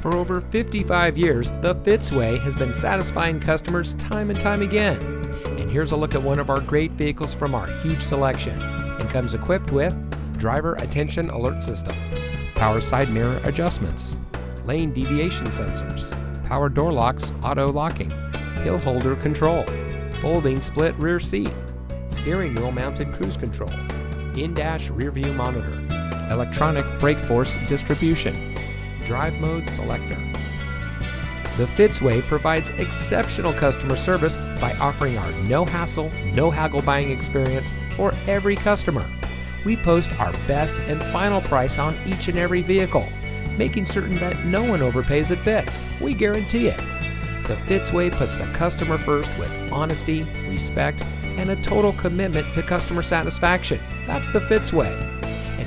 For over 55 years, the Fitzway has been satisfying customers time and time again. And here's a look at one of our great vehicles from our huge selection, and comes equipped with driver attention alert system, power side mirror adjustments, lane deviation sensors, power door locks auto locking, hill holder control, folding split rear seat, steering wheel mounted cruise control, in-dash rear view monitor, electronic brake force distribution, drive mode selector. The Fitzway provides exceptional customer service by offering our no-hassle, no-haggle buying experience for every customer. We post our best and final price on each and every vehicle, making certain that no one overpays at Fitz. We guarantee it. The Fitzway puts the customer first with honesty, respect, and a total commitment to customer satisfaction. That's the Fitzway. And